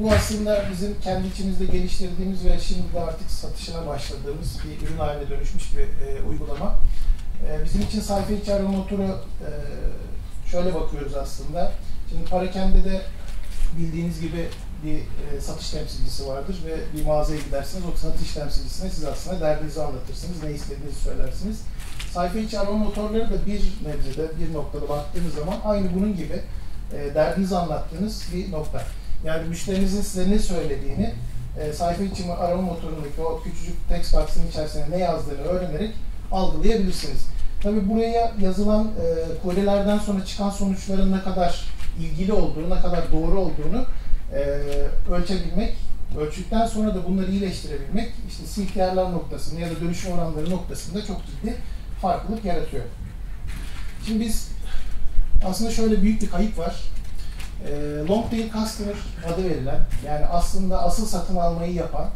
Bu aslında bizim kendi içimizde geliştirdiğimiz ve şimdi de artık satışına başladığımız bir ürün haline dönüşmüş bir uygulama. Bizim için sayfa içi arama motoru şöyle bakıyoruz aslında. Şimdi Parakende de bildiğiniz gibi bir satış temsilcisi vardır ve bir mağazaya gidersiniz. O satış temsilcisine siz aslında derdinizi anlatırsınız, ne istediğinizi söylersiniz. Sayfa içi arama motorları da bir nebzede, bir noktada baktığınız zaman aynı bunun gibi derdinizi anlattığınız bir nokta. Yani müşterinizin size ne söylediğini, sayfa içi arama motorundaki o küçücük text box'ın içerisine ne yazdığını öğrenerek algılayabilirsiniz. Tabii buraya yazılan query'lerden sonra çıkan sonuçların ne kadar ilgili olduğunu, ne kadar doğru olduğunu ölçebilmek, ölçtükten sonra da bunları iyileştirebilmek, işte CTR'lar noktasında ya da dönüşüm oranları noktasında çok ciddi farklılık yaratıyor. Şimdi biz aslında şöyle büyük bir kayıp var. Long tail customer adı verilen, yani aslında asıl satın almayı yapan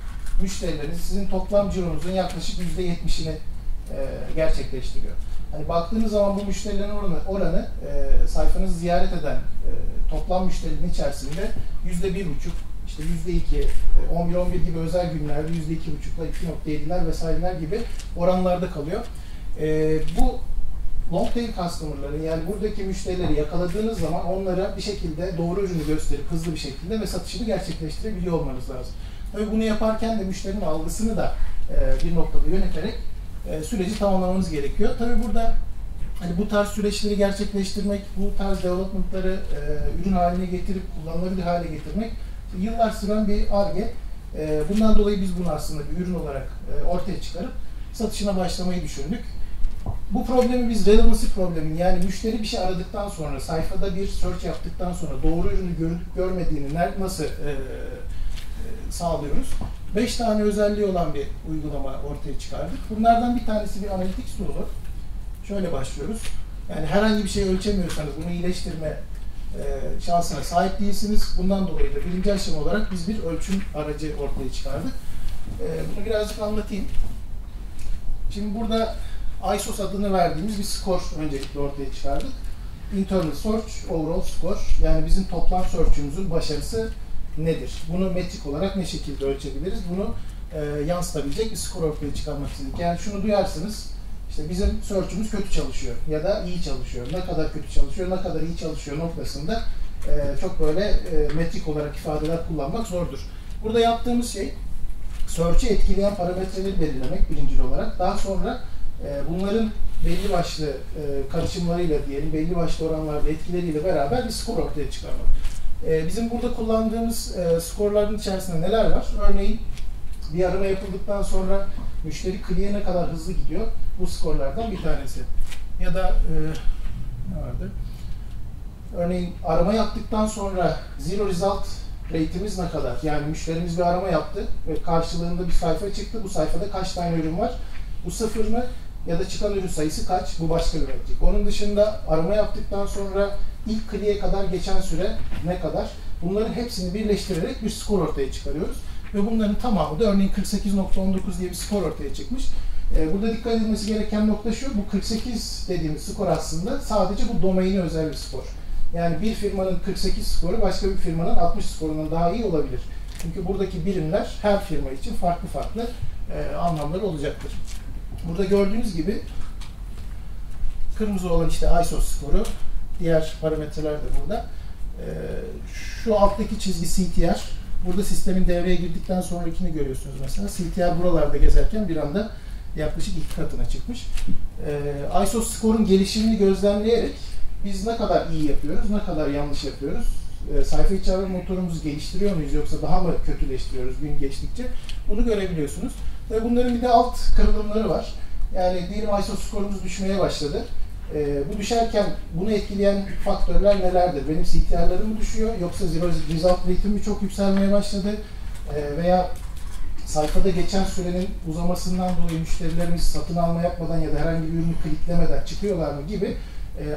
müşterileriniz sizin toplam cironuzun yaklaşık %70'ini gerçekleştiriyor. Hani baktığınız zaman bu müşterilerin oranı sayfanızı ziyaret eden toplam müşterilerin içerisinde %1,5, işte %2, 11-11 gibi özel günlerde %2,5'lar, 2,7'ler vesaireler gibi oranlarda kalıyor. Bu long tail customer'ların, yani buradaki müşterileri yakaladığınız zaman onlara bir şekilde doğru ürünü gösterip hızlı bir şekilde ve satışını gerçekleştirebiliyor olmanız lazım. Tabii bunu yaparken de müşterinin algısını da bir noktada yöneterek süreci tamamlamanız gerekiyor. Tabii burada hani bu tarz süreçleri gerçekleştirmek, bu tarz development'ları ürün haline getirip kullanılabilir hale getirmek yıllar süren bir ARGE. Bundan dolayı biz bunu aslında bir ürün olarak ortaya çıkarıp satışına başlamayı düşündük. Bu problemi biz relevancy problemini, yani müşteri bir şey aradıktan sonra, sayfada bir search yaptıktan sonra doğru ürünü görüp görmediğini nasıl sağlıyoruz? 5 tane özelliği olan bir uygulama ortaya çıkardık. Bunlardan bir tanesi bir analitik tool'u. Şöyle başlıyoruz. Yani herhangi bir şey ölçemiyorsanız bunu iyileştirme şansına sahip değilsiniz. Bundan dolayı da birinci aşama olarak biz bir ölçüm aracı ortaya çıkardık. Bunu birazcık anlatayım. Şimdi burada ISOS adını verdiğimiz bir skor öncelikle ortaya çıkardık. Internal Search, Overall Score. Yani bizim toplam search'ümüzün başarısı nedir? Bunu metrik olarak ne şekilde ölçebiliriz? Bunu yansıtabilecek bir skor ortaya çıkarmak istedik. Yani şunu duyarsınız, işte bizim search'ümüz kötü çalışıyor ya da iyi çalışıyor. Ne kadar kötü çalışıyor, ne kadar iyi çalışıyor noktasında çok böyle metrik olarak ifadeler kullanmak zordur. Burada yaptığımız şey, search'i etkileyen parametreleri belirlemek birincil olarak. Daha sonra bunların belli başlı karışımlarıyla diyelim, belli başlı oranlarda etkileriyle beraber bir skor ortaya çıkarmak. Bizim burada kullandığımız skorların içerisinde neler var? Örneğin bir arama yapıldıktan sonra müşteri kliye ne kadar hızlı gidiyor? Bu skorlardan bir tanesi. Ya da ne vardı? Örneğin arama yaptıktan sonra zero result rate'imiz ne kadar? Yani müşterimiz bir arama yaptı ve karşılığında bir sayfa çıktı. Bu sayfada kaç tane ürün var? Bu sıfır mı? Ya da çıkan ürün sayısı kaç? Bu başka bir metrik. Onun dışında arama yaptıktan sonra ilk kliye kadar geçen süre ne kadar? Bunların hepsini birleştirerek bir skor ortaya çıkarıyoruz. Ve bunların tamamı da örneğin 48.19 diye bir skor ortaya çıkmış. Burada dikkat edilmesi gereken nokta şu, bu 48 dediğimiz skor aslında sadece bu domaine özel bir skor. Yani bir firmanın 48 skoru başka bir firmanın 60 skorundan daha iyi olabilir. Çünkü buradaki birimler her firma için farklı farklı anlamları olacaktır. Burada gördüğünüz gibi kırmızı olan işte ISOS skoru, diğer parametreler de burada. Şu alttaki çizgi CTR, burada sistemin devreye girdikten sonrakini görüyorsunuz mesela. CTR buralarda gezerken bir anda yaklaşık 2 katına çıkmış. ISOS skorun gelişimini gözlemleyerek biz ne kadar iyi yapıyoruz, ne kadar yanlış yapıyoruz, sayfa içi arama motorumuzu geliştiriyor muyuz yoksa daha mı kötüleştiriyoruz gün geçtikçe, bunu görebiliyorsunuz. Ve bunların bir de alt kırılımları var. Yani diyelim ISO skorumuz düşmeye başladı. Bu düşerken bunu etkileyen faktörler nelerdir? Benim CTR'larım mı düşüyor? Yoksa zero result rate'im mi çok yükselmeye başladı? Veya sayfada geçen sürenin uzamasından dolayı müşterilerimiz satın alma yapmadan ya da herhangi bir ürünü kliklemeden çıkıyorlar mı gibi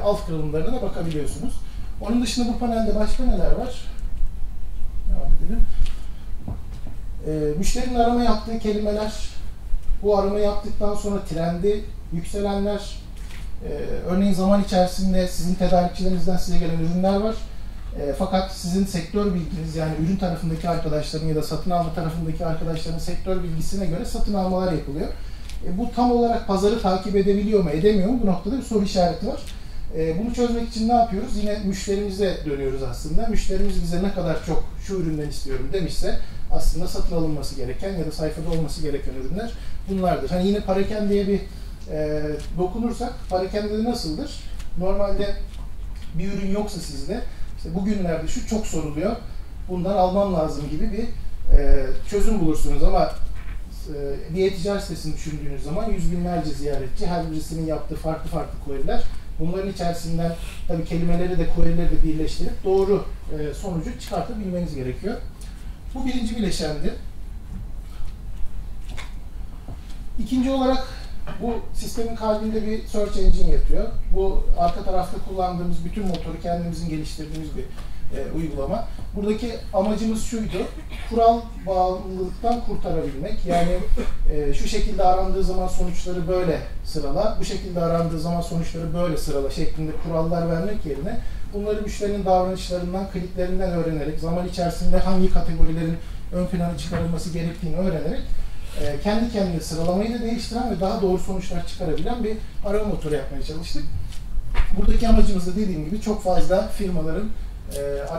alt kırılımlarına da bakabiliyorsunuz. Onun dışında bu panelde başka neler var? Devam edelim. Müşterinin arama yaptığı kelimeler, bu arama yaptıktan sonra trendi, yükselenler, örneğin zaman içerisinde sizin tedarikçilerinizden size gelen ürünler var. Fakat sizin sektör bilginiz, yani ürün tarafındaki arkadaşların ya da satın alma tarafındaki arkadaşların sektör bilgisine göre satın almalar yapılıyor. Bu tam olarak pazarı takip edebiliyor mu, edemiyor mu? Bu noktada bir soru işareti var. Bunu çözmek için ne yapıyoruz? Yine müşterimize dönüyoruz aslında. Müşterimiz bize ne kadar çok şu üründen istiyorum demişse aslında satın alınması gereken ya da sayfada olması gereken ürünler bunlardır. Hani yine parakendeye bir dokunursak, parakende nasıldır? Normalde bir ürün yoksa sizde, işte bugünlerde şu çok soruluyor, bundan almam lazım gibi bir çözüm bulursunuz ama bir e-ticaret sitesini düşündüğünüz zaman yüz binlerce ziyaretçi, her birisinin yaptığı farklı farklı query'ler, bunların içerisinden tabii kelimeleri de query'leri de birleştirip doğru sonucu çıkartabilmeniz gerekiyor. Bu birinci bileşendi. İkinci olarak bu sistemin kalbinde bir search engine yatıyor. Bu arka tarafta kullandığımız bütün motoru kendimizin geliştirdiğimiz bir uygulama. Buradaki amacımız şuydu, kural bağımlılıktan kurtarabilmek. Yani şu şekilde arandığı zaman sonuçları böyle sırala, bu şekilde arandığı zaman sonuçları böyle sırala şeklinde kurallar vermek yerine bunları müşterinin davranışlarından, kliklerinden öğrenerek, zaman içerisinde hangi kategorilerin ön plana çıkarılması gerektiğini öğrenerek kendi kendine sıralamayı da değiştiren ve daha doğru sonuçlar çıkarabilen bir arama motoru yapmaya çalıştık. Buradaki amacımız da dediğim gibi çok fazla firmaların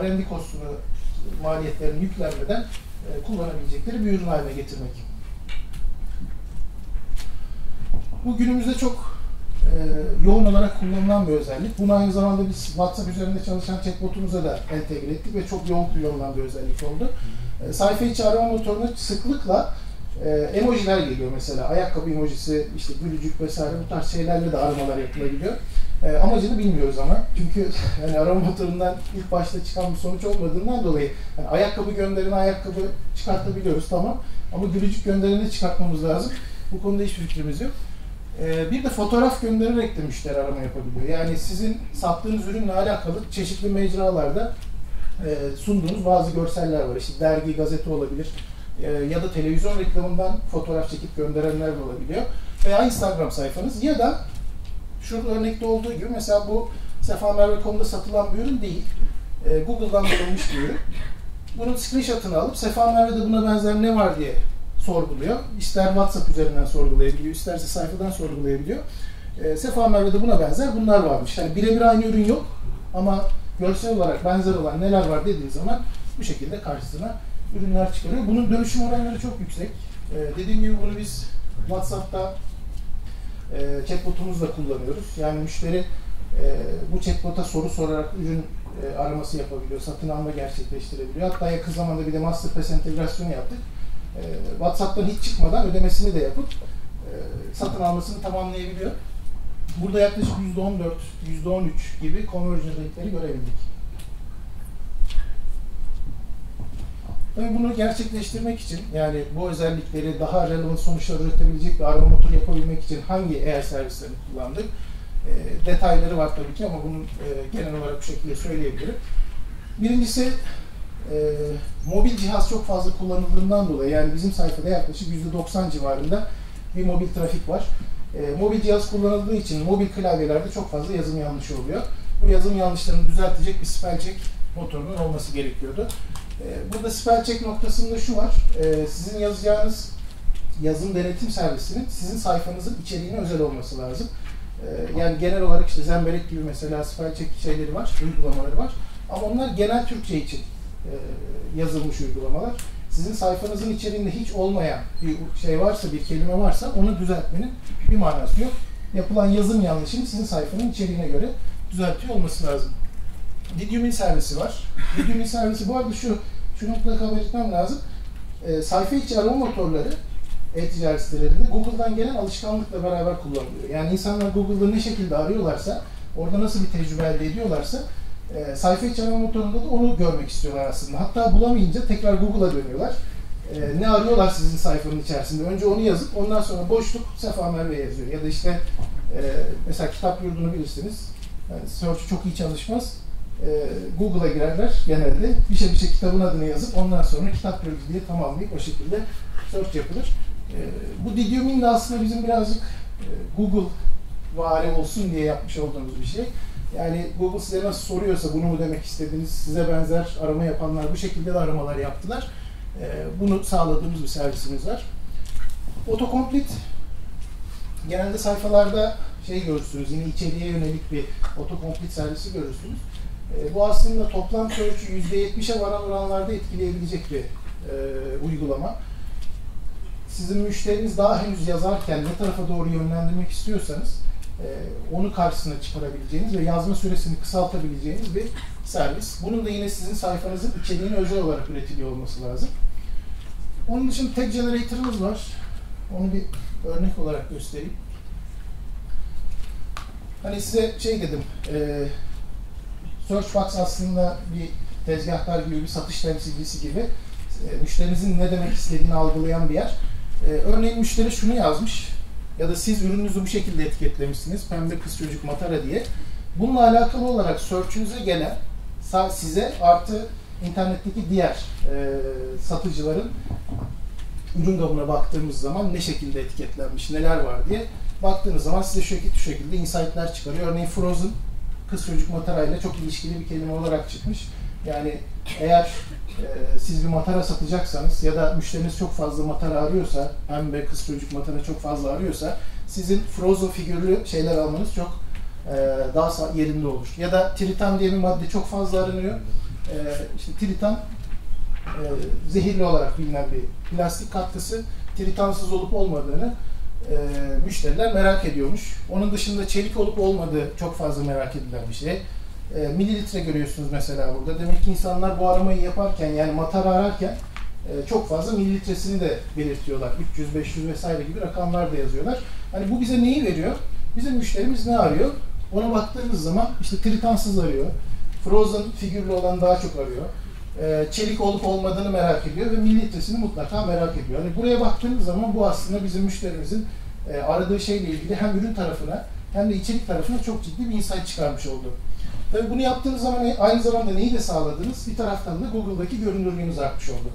R&D kostunu, maliyetlerini yüklenmeden kullanabilecekleri bir ürün haline getirmek. Bu günümüzde çok yoğun olarak kullanılan bir özellik. Bunu aynı zamanda biz WhatsApp üzerinde çalışan chatbotumuza da entegre ettik ve çok yoğun kullanılan bir özellik oldu. Sayfa içi arama motoruna sıklıkla emojiler geliyor mesela. Ayakkabı emojisi, işte gülücük vesaire, bu tarz şeylerle de aramalar yapılabiliyor. Amacını bilmiyoruz ama. Çünkü yani arama motorundan ilk başta çıkan bir sonuç olmadığından dolayı yani ayakkabı gönderene ayakkabı çıkartabiliyoruz, tamam. Ama gülücük gönderene çıkartmamız lazım. Bu konuda hiçbir fikrimiz yok. Bir de fotoğraf göndererek de müşteri arama yapabiliyor. Yani sizin sattığınız ürünle alakalı çeşitli mecralarda sunduğunuz bazı görseller var. İşte dergi, gazete olabilir. Ya da televizyon reklamından fotoğraf çekip gönderenler de olabiliyor. Veya Instagram sayfanız ya da şurada örnekte olduğu gibi mesela bu Sefa Merve.com'da satılan bir ürün değil. Google'dan bulunmuş bir ürün. Bunun screenshot'ını alıp Sefa Merve'de buna benzer ne var diye sorguluyor. İster WhatsApp üzerinden sorgulayabiliyor, isterse sayfadan sorgulayabiliyor. Sefa Merve'de buna benzer bunlar varmış. Yani birebir aynı ürün yok ama görsel olarak benzer olan neler var dediği zaman bu şekilde karşısına ürünler çıkarıyor. Bunun dönüşüm oranları çok yüksek. Dediğim gibi bunu biz WhatsApp'ta chatbotumuzla kullanıyoruz. Yani müşteri bu chatbota soru sorarak ürün araması yapabiliyor, satın alma gerçekleştirebiliyor. Hatta yakın zamanda bir de Masterpass entegrasyonu yaptık. WhatsApp'tan hiç çıkmadan ödemesini de yapıp satın almasını tamamlayabiliyor. Burada yaklaşık %14, %13 gibi conversion rate'leri görebildik. Tabii bunu gerçekleştirmek için, yani bu özellikleri daha relevant sonuçlar üretebilecek bir arama motoru yapabilmek için hangi AR servislerini kullandık? Detayları var tabii ki ama bunun genel olarak bu şekilde söyleyebilirim. Birincisi, mobil cihaz çok fazla kullanıldığından dolayı, yani bizim sayfada yaklaşık %90 civarında bir mobil trafik var. Mobil cihaz kullanıldığı için mobil klavyelerde çok fazla yazım yanlışı oluyor. Bu yazım yanlışlarını düzeltecek bir spell check motorunun olması gerekiyordu. Burada spell check noktasında şu var, sizin yazacağınız yazım denetim servisinin sizin sayfanızın içeriğine özel olması lazım. Yani genel olarak işte Zemberek gibi mesela spell check şeyleri var, uygulamaları var. Ama onlar genel Türkçe için yazılmış uygulamalar. Sizin sayfanızın içeriğinde hiç olmayan bir şey varsa, bir kelime varsa onu düzeltmenin bir manası yok. Yapılan yazım yanlışını sizin sayfanın içeriğine göre düzeltiyor olması lazım. Didyumin servisi var. Didyumin servisi bu arada şu noktada belirtmem lazım. Sayfa içi arama motorları e-ticaret sitelerinde Google'dan gelen alışkanlıkla beraber kullanılıyor. Yani insanlar Google'da ne şekilde arıyorlarsa, orada nasıl bir tecrübe elde ediyorlarsa sayfa içi arama motorunda da onu görmek istiyorlar aslında. Hatta bulamayınca tekrar Google'a dönüyorlar. Ne arıyorlar sizin sayfanın içerisinde? Önce onu yazıp ondan sonra boşluk Sefa Merve yazıyor. Ya da işte mesela kitap yurdunu bilirsiniz. Yani search çok iyi çalışmaz. Google'a girerler genelde, bir şey kitabın adını yazıp ondan sonra kitap bölümü diye tamamlayıp o şekilde search yapılır. Bu Didyumin de aslında bizim birazcık Google vari olsun diye yapmış olduğumuz bir şey. Yani Google size nasıl soruyorsa bunu mu demek istediniz, size benzer arama yapanlar bu şekilde de aramalar yaptılar. Bunu sağladığımız bir servisimiz var. Autocomplete, genelde sayfalarda şey görürsünüz, yine içeriye yönelik bir autocomplete servisi görürsünüz. Bu aslında toplam search'ü %70'e varan oranlarda etkileyebilecek bir uygulama. Sizin müşteriniz daha henüz yazarken ne tarafa doğru yönlendirmek istiyorsanız onu karşısına çıkarabileceğiniz ve yazma süresini kısaltabileceğiniz bir servis. Bunun da yine sizin sayfanızın içeriğine özel olarak üretiliyor olması lazım. Onun dışında tag generator'ımız var. Onu bir örnek olarak göstereyim. Hani size şey dedim, search box aslında bir tezgahtar gibi, bir satış temsilcisi gibi müşterinizin ne demek istediğini algılayan bir yer. Örneğin müşteri şunu yazmış ya da siz ürününüzü bu şekilde etiketlemişsiniz, pembe kız çocuk matara diye. Bununla alakalı olarak search'ünüze gelen size artı internetteki diğer satıcıların ürün gamına baktığımız zaman ne şekilde etiketlenmiş, neler var diye baktığınız zaman size şu şekilde insight'ler çıkarıyor. Örneğin Frozen kız çocuk matarayla çok ilişkili bir kelime olarak çıkmış. Yani eğer siz bir matara satacaksanız ya da müşteriniz çok fazla matara arıyorsa, hem de kız çocuk matara çok fazla arıyorsa, sizin Frozen figürlü şeyler almanız çok daha yerinde olur. Ya da Tritan diye bir madde çok fazla aranıyor. İşte Tritan zehirli olarak bilinen bir plastik katkısı, tritansız olup olmadığını müşteriler merak ediyormuş. Onun dışında çelik olup olmadığı çok fazla merak edilen bir şey. Mililitre görüyorsunuz mesela burada. Demek ki insanlar bu aramayı yaparken, yani matara ararken çok fazla mililitresini de belirtiyorlar. 300, 500 vesaire gibi rakamlar da yazıyorlar. Hani bu bize neyi veriyor? Bizim müşterimiz ne arıyor? Ona baktığımız zaman işte tritansız arıyor. Frozen figürlü olan daha çok arıyor. Çelik olup olmadığını merak ediyor ve mililitresini mutlaka merak ediyor. Yani buraya baktığımız zaman bu aslında bizim müşterimizin aradığı şeyle ilgili hem ürün tarafına hem de içerik tarafına çok ciddi bir insight çıkarmış oldu. Tabii bunu yaptığınız zaman aynı zamanda neyi de sağladınız? Bir taraftan da Google'daki görünürlüğünüz artmış oldu.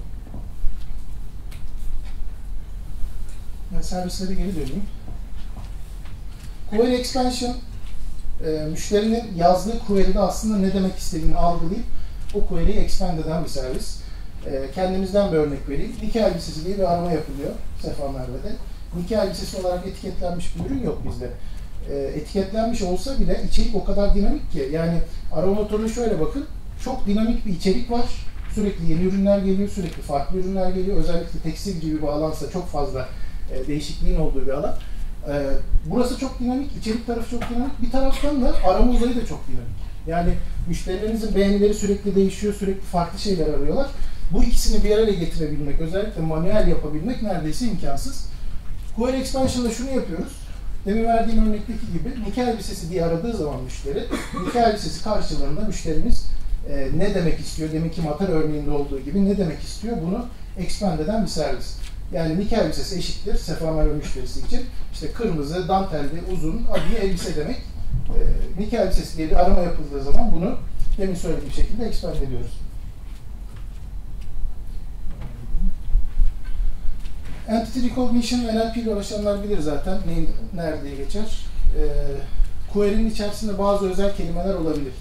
Yani servislere geri döneyim. Query Expansion, müşterinin yazdığı query'de aslında ne demek istediğini algılayıp o query'yi expand eden bir servis. Kendimizden bir örnek vereyim. Nike elbisesi diye bir arama yapılıyor Sefa Merve'de. Nike elbisesi olarak etiketlenmiş bir ürün yok bizde. Etiketlenmiş olsa bile içerik o kadar dinamik ki, yani arama motoruna şöyle bakın, çok dinamik bir içerik var, sürekli yeni ürünler geliyor, sürekli farklı ürünler geliyor, özellikle tekstil gibi bir alansa çok fazla değişikliğin olduğu bir alan. Burası çok dinamik, içerik tarafı çok dinamik, bir taraftan da arama uzayı da çok dinamik. Yani müşterilerinizin beğenileri sürekli değişiyor, sürekli farklı şeyler arıyorlar. Bu ikisini bir araya getirebilmek, özellikle manuel yapabilmek neredeyse imkansız. Query Expansion'da şunu yapıyoruz. Demin verdiğim örnekteki gibi Nike elbisesi diye aradığı zaman müşteri, Nike elbisesi karşılığında müşterimiz ne demek istiyor, deminki matar örneğinde olduğu gibi ne demek istiyor, bunu expand eden bir servis. Yani Nike elbisesi eşittir Sefa Merve müşterisi için. İşte kırmızı, dantelli, uzun, adiye elbise demek. Nike elbisesi diye bir arama yapıldığı zaman bunu demin söylediğim şekilde expand ediyoruz. Entity Recognition, NLP ile uğraşanlar bilir zaten neyin nerede geçer. Query'nin içerisinde bazı özel kelimeler olabilir.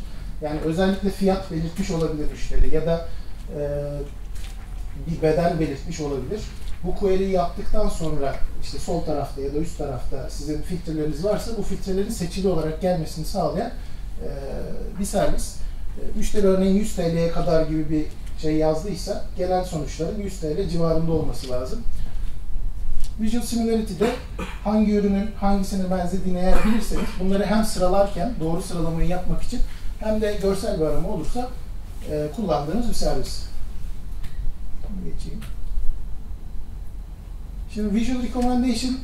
Yani özellikle fiyat belirtmiş olabilir müşteri ya da bir bedel belirtmiş olabilir. Bu query'i yaptıktan sonra işte sol tarafta ya da üst tarafta sizin filtreleriniz varsa bu filtrelerin seçili olarak gelmesini sağlayan bir servis. Müşteri örneğin 100 TL'ye kadar gibi bir şey yazdıysa gelen sonuçların 100 TL civarında olması lazım. Visual Similarity'de hangi ürünün hangisine benzediğini eğer bilirseniz bunları hem sıralarken doğru sıralamayı yapmak için hem de görsel bir arama olursa kullandığınız bir servis. Geçeyim. Şimdi Visual Recommendation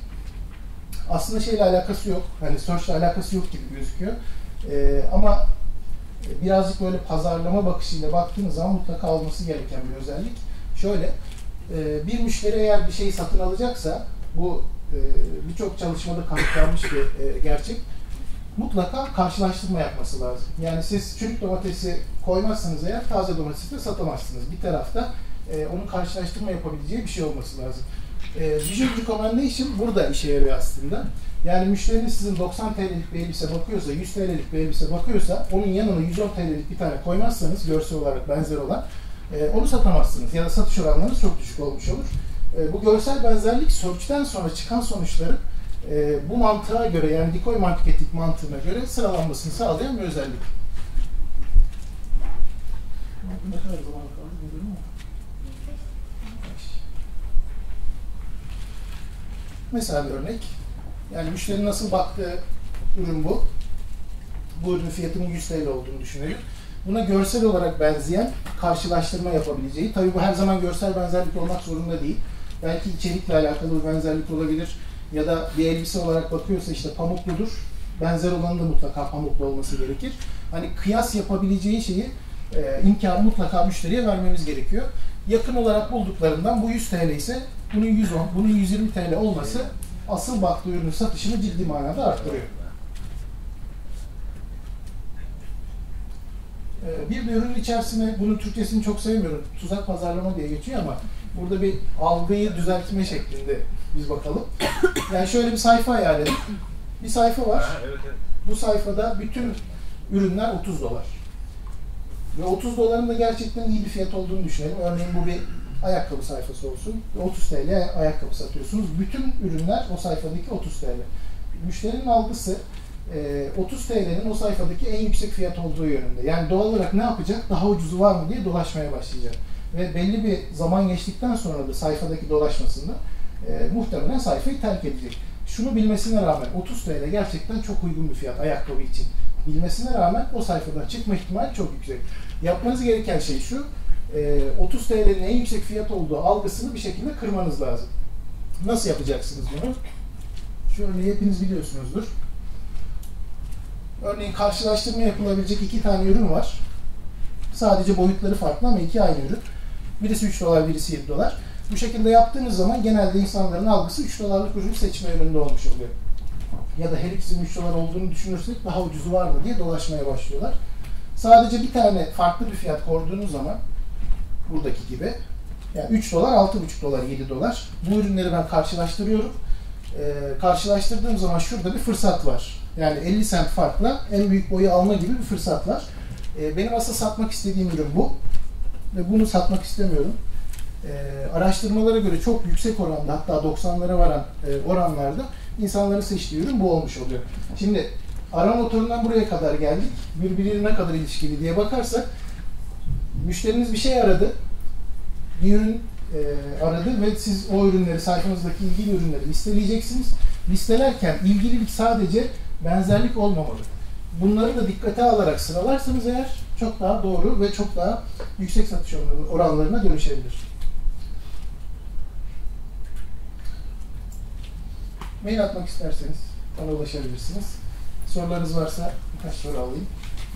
aslında şeyle alakası yok, hani search ile alakası yok gibi gözüküyor. Ama birazcık böyle pazarlama bakışıyla baktığınız zaman mutlaka alması gereken bir özellik. Şöyle. Bir müşteri eğer bir şeyi satın alacaksa, bu birçok çalışmada kanıtlanmış bir gerçek, mutlaka karşılaştırma yapması lazım. Yani siz çürük domatesi koymazsanız eğer taze domatesi de satamazsınız. Bir tarafta onun karşılaştırma yapabileceği bir şey olması lazım. Visual Recommendation burada işe yarıyor aslında. Yani müşteriniz sizin 90 TL'lik bir elbise bakıyorsa, 100 TL'lik bir elbise bakıyorsa, onun yanına 110 TL'lik bir tane koymazsanız, görsel olarak benzer olan, onu satamazsınız ya da satış oranlarınız çok düşük olmuş olur. Bu görsel benzerlik search'ten sonra çıkan sonuçların bu mantığa göre, yani decoy marketing mantığına göre sıralanmasını sağlayan bir özellik. Ne kadar zaman kaldı bilmiyorum ama. Mesela bir örnek. Yani müşterinin nasıl baktığı ürün bu. Bu ürünün fiyatının 100 TL olduğunu düşünelim. Buna görsel olarak benzeyen karşılaştırma yapabileceği. Tabii bu her zaman görsel benzerlik olmak zorunda değil. Belki içerikle alakalı bir benzerlik olabilir. Ya da bir elbise olarak bakıyorsa işte pamukludur. Benzer olanın da mutlaka pamuklu olması gerekir. Hani kıyas yapabileceği şeyi, imkanı mutlaka müşteriye vermemiz gerekiyor. Yakın olarak bulduklarından bu 100 TL ise bunun 110, bunun 120 TL olması asıl baktığı ürünün satışını ciddi manada arttırıyor. Bir de ürünün içerisine, bunun Türkçesini çok sevmiyorum, tuzak pazarlama diye geçiyor ama burada bir algıyı düzeltme şeklinde biz bakalım. Yani şöyle bir sayfa hayal edin. Bir sayfa var. Bu sayfada bütün ürünler 30 dolar. Ve 30 doların da gerçekten iyi bir fiyat olduğunu düşünelim. Örneğin bu bir ayakkabı sayfası olsun. 30 TL ayakkabı satıyorsunuz. Bütün ürünler o sayfadaki 30 TL. Müşterinin algısı 30 TL'nin o sayfadaki en yüksek fiyat olduğu yönünde. Yani doğal olarak ne yapacak? Daha ucuzu var mı diye dolaşmaya başlayacak. Ve belli bir zaman geçtikten sonra da sayfadaki dolaşmasında muhtemelen sayfayı terk edecek. Şunu bilmesine rağmen 30 TL gerçekten çok uygun bir fiyat ayakkabı için. Bilmesine rağmen o sayfadan çıkma ihtimali çok yüksek. Yapmanız gereken şey şu, 30 TL'nin en yüksek fiyat olduğu algısını bir şekilde kırmanız lazım. Nasıl yapacaksınız bunu? Şu örneği hepiniz biliyorsunuzdur. Örneğin karşılaştırma yapılabilecek iki tane ürün var. Sadece boyutları farklı ama iki aynı ürün. Birisi 3 dolar, birisi 7 dolar. Bu şekilde yaptığınız zaman genelde insanların algısı 3 dolarlık ürünü seçme yönünde olmuş oluyor. Ya da her ikisinin 3 dolar olduğunu düşünürsek daha ucuzu var mı diye dolaşmaya başlıyorlar. Sadece bir tane farklı bir fiyat koyduğunuz zaman buradaki gibi yani 3 dolar, 6,5 dolar, 7 dolar. Bu ürünleri ben karşılaştırıyorum. Karşılaştırdığım zaman şurada bir fırsat var. Yani 50 sent farkla en büyük boyu alma gibi bir fırsat var. Benim asıl satmak istediğim ürün bu. Ve bunu satmak istemiyorum. Araştırmalara göre çok yüksek oranda, hatta 90'lara varan oranlarda insanların seçtiği ürün bu olmuş oluyor. Şimdi arama motorundan buraya kadar geldik. Birbirine ne kadar ilişkili diye bakarsak müşteriniz bir şey aradı, bir ürün aradı ve siz o ürünleri, sayfanızdaki ilgili ürünleri listeleyeceksiniz. Listelerken ilgililik sadece benzerlik olmamalı. Bunları da dikkate alarak sıralarsanız eğer çok daha doğru ve çok daha yüksek satış oranlarına dönüşebilir. Mail atmak isterseniz bana ulaşabilirsiniz. Sorularınız varsa birkaç soru alayım.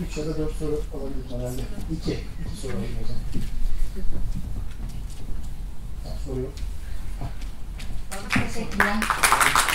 3 ya da 4 soru alabilirim herhalde. 2 soru alayım o zaman. Soru yok. Teşekkürler.